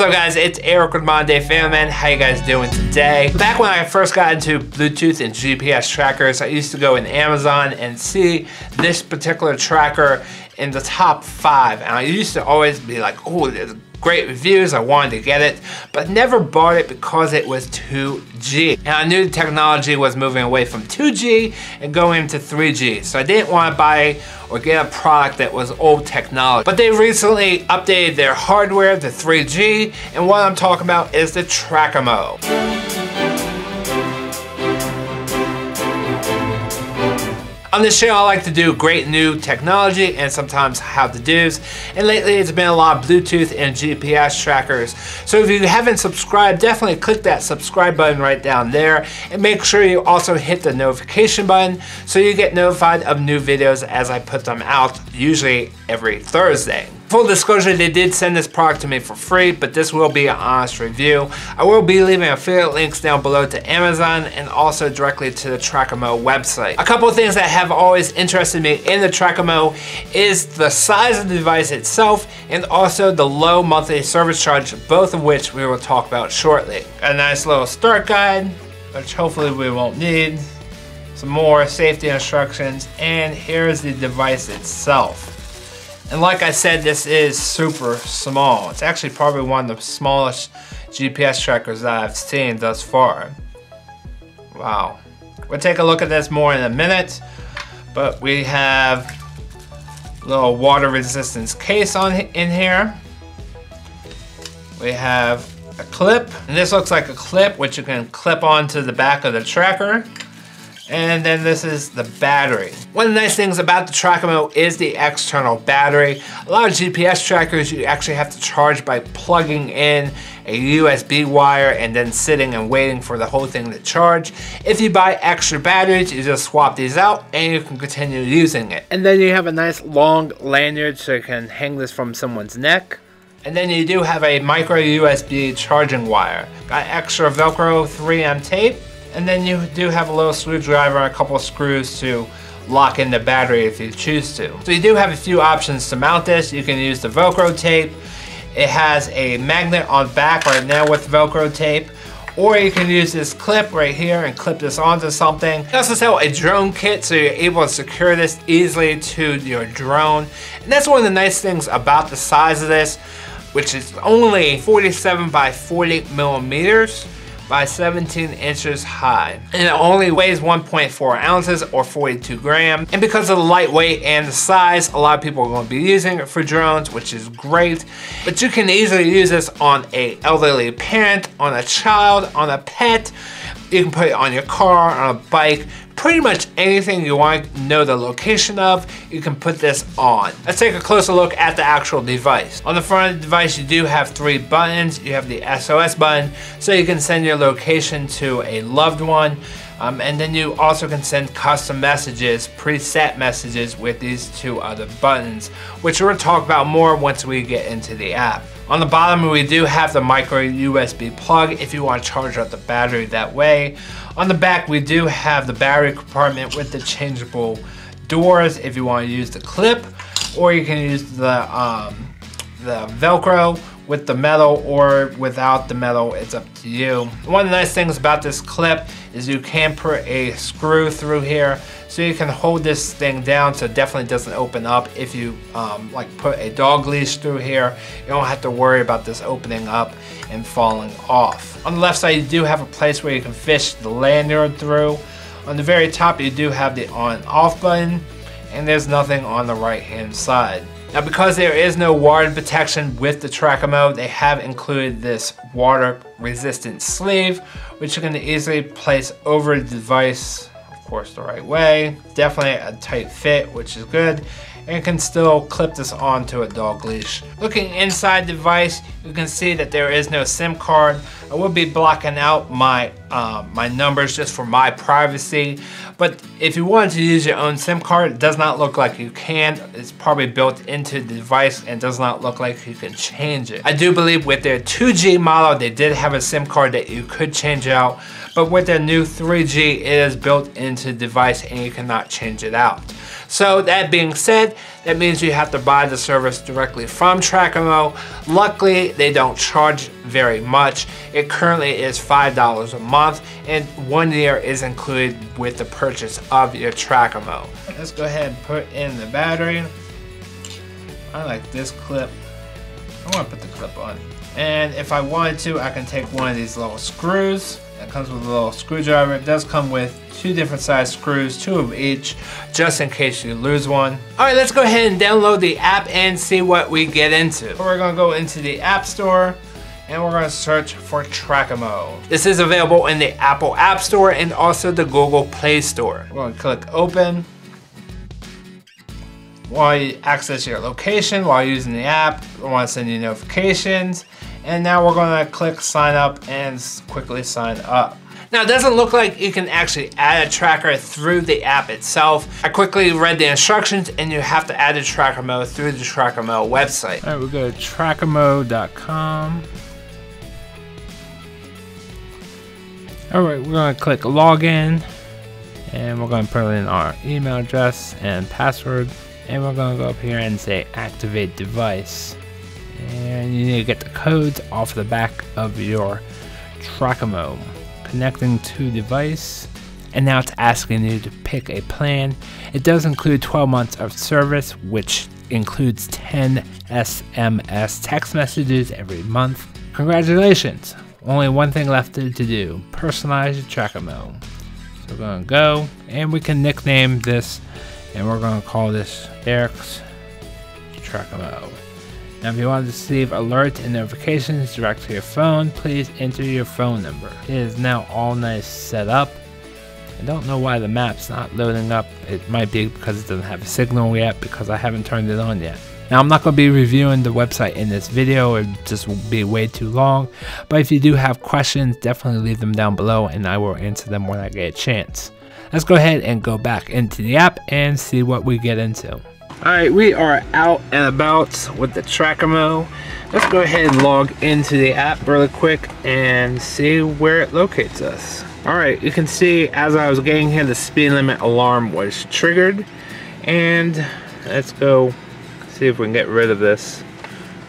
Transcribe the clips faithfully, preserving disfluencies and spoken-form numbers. What's up guys, it's Eric with Modern Day Family Man. How you guys doing today? Back when I first got into Bluetooth and G P S trackers, I used to go in Amazon and see this particular tracker in the top five. And I used to always be like, oh, there's great reviews, I wanted to get it, but never bought it because it was two G. And I knew the technology was moving away from two G and going into three G. So I didn't want to buy or get a product that was old technology. But they recently updated their hardware to three G, and what I'm talking about is the Trackimo. On this channel, I like to do great new technology and sometimes how-to-dos. And lately, it's been a lot of Bluetooth and G P S trackers. So if you haven't subscribed, definitely click that subscribe button right down there. And make sure you also hit the notification button so you get notified of new videos as I put them out, usually every Thursday. Full disclosure, they did send this product to me for free, but this will be an honest review. I will be leaving affiliate links down below to Amazon and also directly to the Trackimo website. A couple of things that have always interested me in the Trackimo is the size of the device itself and also the low monthly service charge, both of which we will talk about shortly. A nice little start guide, which hopefully we won't need. Some more safety instructions, and here's the device itself. And like I said, this is super small. It's actually probably one of the smallest G P S trackers that I've seen thus far. Wow. We'll take a look at this more in a minute, but we have a little water resistance case on in here. We have a clip, and this looks like a clip which you can clip onto the back of the tracker. And then this is the battery. One of the nice things about the Trackimo is the external battery. A lot of G P S trackers you actually have to charge by plugging in a U S B wire and then sitting and waiting for the whole thing to charge. If you buy extra batteries, you just swap these out and you can continue using it. And then you have a nice long lanyard so you can hang this from someone's neck. And then you do have a micro U S B charging wire. Got extra Velcro three M tape. And then you do have a little screwdriver and a couple of screws to lock in the battery if you choose to. So you do have a few options to mount this. You can use the Velcro tape. It has a magnet on back right now with Velcro tape. Or you can use this clip right here and clip this onto something. They also sell a drone kit so you're able to secure this easily to your drone. And that's one of the nice things about the size of this, which is only forty-seven by forty millimeters. By seventeen inches high. And it only weighs one point four ounces or forty-two grams. And because of the lightweight and the size, a lot of people are going to be using it for drones, which is great. But you can easily use this on an elderly parent, on a child, on a pet. You can put it on your car, on a bike, pretty much anything you want to know the location of, you can put this on. Let's take a closer look at the actual device. On the front of the device, you do have three buttons. You have the S O S button, so you can send your location to a loved one. Um, and then you also can send custom messages, preset messages with these two other buttons, which we'll talk about more once we get into the app. On the bottom, we do have the micro U S B plug if you want to charge up the battery that way. On the back, we do have the battery compartment with the changeable doors if you want to use the clip, or you can use the, um, the Velcro with the metal or without the metal, it's up to you. One of the nice things about this clip is you can put a screw through here so you can hold this thing down so it definitely doesn't open up. If you um, like put a dog leash through here, you don't have to worry about this opening up and falling off. On the left side, you do have a place where you can fish the lanyard through. On the very top, you do have the on and off button, and there's nothing on the right hand side. Now, because there is no water protection with the Trackimo, they have included this water resistant sleeve, which you can easily place over the device, of course, the right way. Definitely a tight fit, which is good, and can still clip this onto a dog leash. Looking inside the device, you can see that there is no SIM card. I will be blocking out my uh, my numbers just for my privacy, but if you wanted to use your own SIM card, it does not look like you can. It's probably built into the device and does not look like you can change it. I do believe with their two G model, they did have a SIM card that you could change out, but with their new three G, it is built into the device and you cannot change it out. So that being said, that means you have to buy the service directly from Trackimo. Luckily, they don't charge very much. It currently is five dollars a month, and one year is included with the purchase of your Trackimo. Let's go ahead and put in the battery. I like this clip. I want to put the clip on. And if I wanted to, I can take one of these little screws. That comes with a little screwdriver. It does come with two different size screws, two of each, just in case you lose one. All right, let's go ahead and download the app and see what we get into. We're gonna go into the App Store and we're gonna search for Trackimo. This is available in the Apple App Store and also the Google Play Store. We're gonna click open. While you access your location while using the app, we want to send you notifications. And now we're gonna click sign up and quickly sign up. Now it doesn't look like you can actually add a tracker through the app itself. I quickly read the instructions and you have to add a Trackimo through the Trackimo website. All right, we'll go to trackimo dot com. All right, we're gonna click login and we're gonna put in our email address and password. And we're gonna go up here and say activate device. And you need to get the codes off the back of your Trackimo. Connecting to device, and now it's asking you to pick a plan. It does include twelve months of service, which includes ten S M S text messages every month. Congratulations! Only one thing left to do, personalize your Trackimo. So we're gonna go, and we can nickname this, and we're gonna call this Eric's Trackimo. Now if you want to receive alerts and notifications direct to your phone, please enter your phone number. It is now all nice set up. I don't know why the map's not loading up. It might be because it doesn't have a signal yet because I haven't turned it on yet. Now I'm not going to be reviewing the website in this video, it just will be way too long. But if you do have questions, definitely leave them down below and I will answer them when I get a chance. Let's go ahead and go back into the app and see what we get into. Alright, we are out and about with the Trackimo. Let's go ahead and log into the app really quick and see where it locates us. Alright, you can see as I was getting here, the speed limit alarm was triggered. And let's go see if we can get rid of this.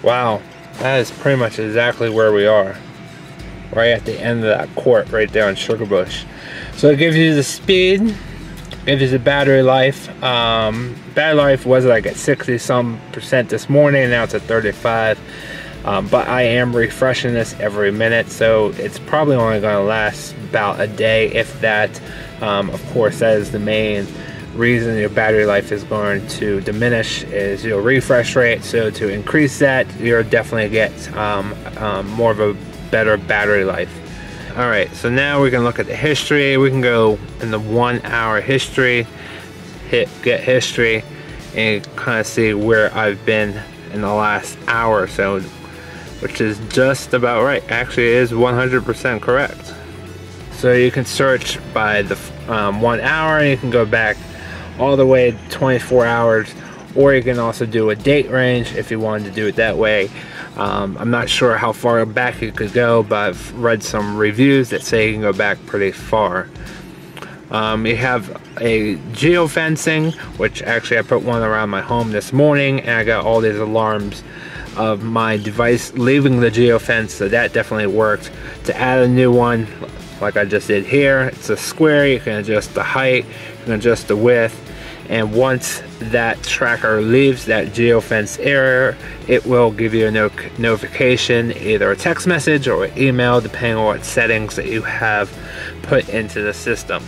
Wow, that is pretty much exactly where we are. Right at the end of that court right there in Sugarbush. So it gives you the speed. It is a battery life. Um, battery life was like at sixty some percent this morning, now it's at thirty-five. Um, but I am refreshing this every minute, so it's probably only gonna last about a day, if that. Um, of course, that is the main reason your battery life is going to diminish is your refresh rate. So to increase that, you'll definitely get um, um, more of a better battery life. All right, so now we can look at the history. We can go in the one hour history, hit get history, and kind of see where I've been in the last hour or so, which is just about right. Actually, it is one hundred percent correct. So you can search by the um, one hour, and you can go back all the way twenty-four hours, or you can also do a date range if you wanted to do it that way. Um, I'm not sure how far back you could go, but I've read some reviews that say you can go back pretty far. Um, you have a geofencing, which actually I put one around my home this morning, and I got all these alarms of my device leaving the geofence, so that definitely worked. To add a new one, like I just did here, it's a square, you can adjust the height, you can adjust the width. And once that tracker leaves that geofence area, it will give you a no notification, either a text message or an email, depending on what settings that you have put into the system.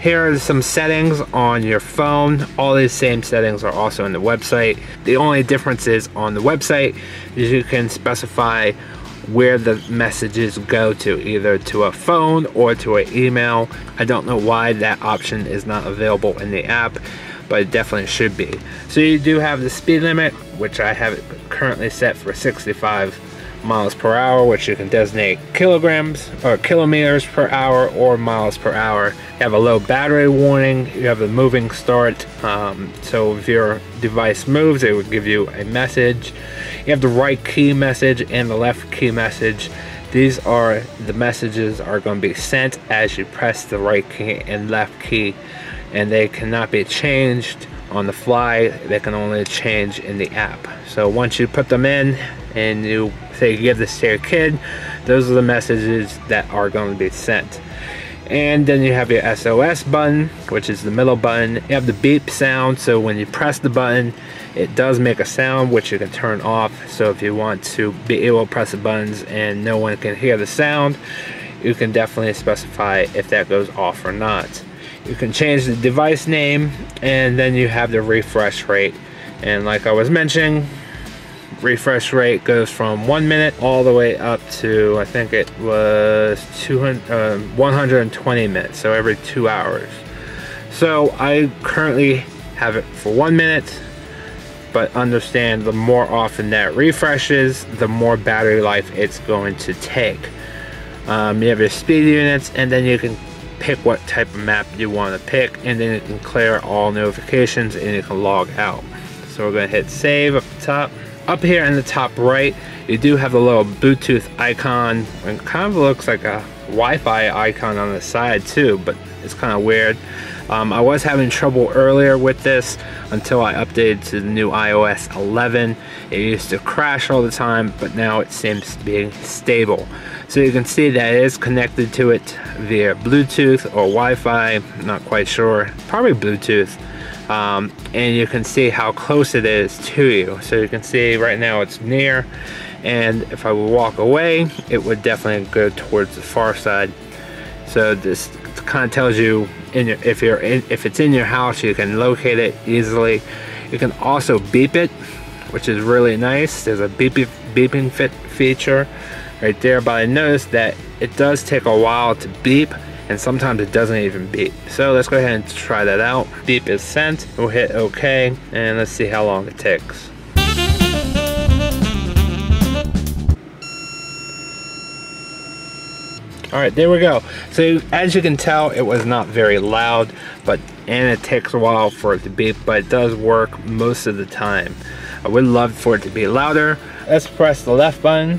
Here are some settings on your phone. All these same settings are also in the website. The only difference is on the website is you can specify where the messages go to, either to a phone or to an email. I don't know why that option is not available in the app, but it definitely should be. So you do have the speed limit, which I have it currently set for sixty-five miles per hour, which you can designate kilograms or kilometers per hour or miles per hour. You have a low battery warning, you have a moving start, um, so if your device moves it would give you a message. You have the right key message and the left key message. These are the messages are going to be sent as you press the right key and left key and they cannot be changed on the fly. They can only change in the app. So once you put them in and you say give this to your kid, those are the messages that are going to be sent. And then you have your S O S button, which is the middle button. You have the beep sound, so when you press the button, it does make a sound, which you can turn off. So if you want to be able to press the buttons and no one can hear the sound, you can definitely specify if that goes off or not. You can change the device name, and then you have the refresh rate. And like I was mentioning, refresh rate goes from one minute all the way up to, I think it was two hundred, uh, one hundred twenty minutes, so every two hours. So I currently have it for one minute, but understand the more often that refreshes, the more battery life it's going to take. Um, you have your speed units, and then you can pick what type of map you want to pick, and then you can clear all notifications and you can log out. So we're going to hit save up the top. Up here in the top right, you do have the little Bluetooth icon. It kind of looks like a Wi-Fi icon on the side too, but it's kind of weird. Um, I was having trouble earlier with this until I updated to the new i O S eleven. It used to crash all the time, but now it seems to be stable. So you can see that it is connected to it via Bluetooth or Wi-Fi, I'm not quite sure, probably Bluetooth. Um, and you can see how close it is to you. So you can see right now it's near, and if I would walk away, it would definitely go towards the far side. So this kind of tells you in your, if you're in, if it's in your house, you can locate it easily. You can also beep it, which is really nice. There's a beepy, beeping fit feature right there, but I noticed that it does take a while to beep. And sometimes it doesn't even beep. So let's go ahead and try that out. Beep is sent, we'll hit okay, and let's see how long it takes. All right, there we go. So as you can tell, it was not very loud, but and it takes a while for it to beep, but it does work most of the time. I would love for it to be louder. Let's press the left button.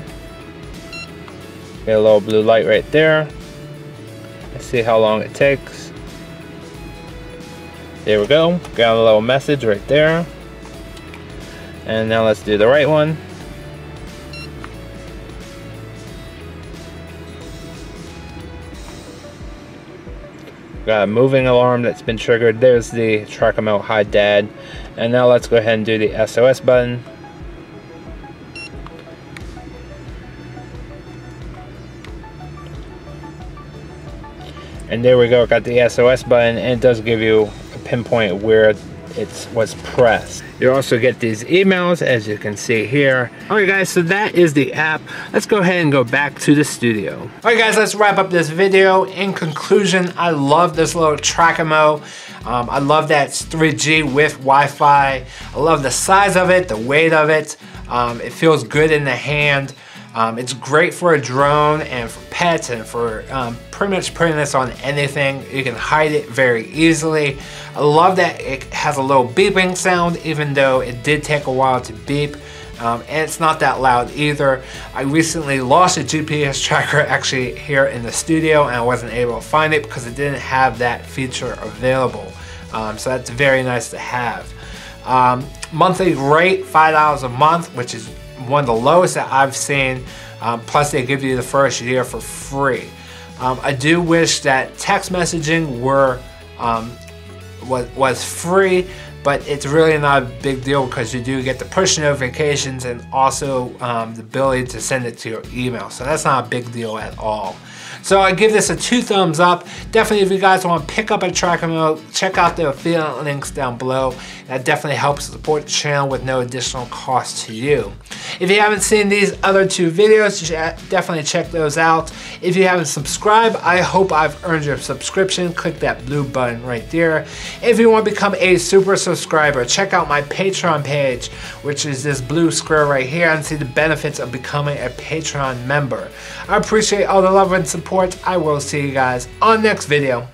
Get a little blue light right there. See how long it takes. There we go, got a little message right there. And now let's do the right one. Got a moving alarm that's been triggered. There's the Trackimo Hi Dad. And now let's go ahead and do the S O S button. And there we go, got the S O S button, and it does give you a pinpoint where it was pressed. You also get these emails, as you can see here. All right guys, so that is the app. Let's go ahead and go back to the studio. All right guys, let's wrap up this video. In conclusion, I love this little Trackimo. Um, I love that it's three G with Wi-Fi. I love the size of it, the weight of it. Um, it feels good in the hand. Um, it's great for a drone and for pets and for um, pretty much putting this on anything. You can hide it very easily. I love that it has a little beeping sound, even though it did take a while to beep. Um, and it's not that loud either. I recently lost a G P S tracker actually here in the studio, and I wasn't able to find it because it didn't have that feature available. Um, so that's very nice to have. Um, monthly rate, five dollars a month, which is one of the lowest that I've seen, um, plus they give you the first year for free. Um, I do wish that text messaging were um, was, was free, but it's really not a big deal because you do get the push notifications and also um, the ability to send it to your email, so that's not a big deal at all. So I give this a two thumbs up. Definitely if you guys want to pick up a Trackimo, check out the affiliate links down below. That definitely helps support the channel with no additional cost to you. If you haven't seen these other two videos, you should definitely check those out. If you haven't subscribed, I hope I've earned your subscription. Click that blue button right there. If you want to become a super subscriber, check out my Patreon page, which is this blue square right here, and see the benefits of becoming a Patreon member. I appreciate all the love and support. I will see you guys on the next video.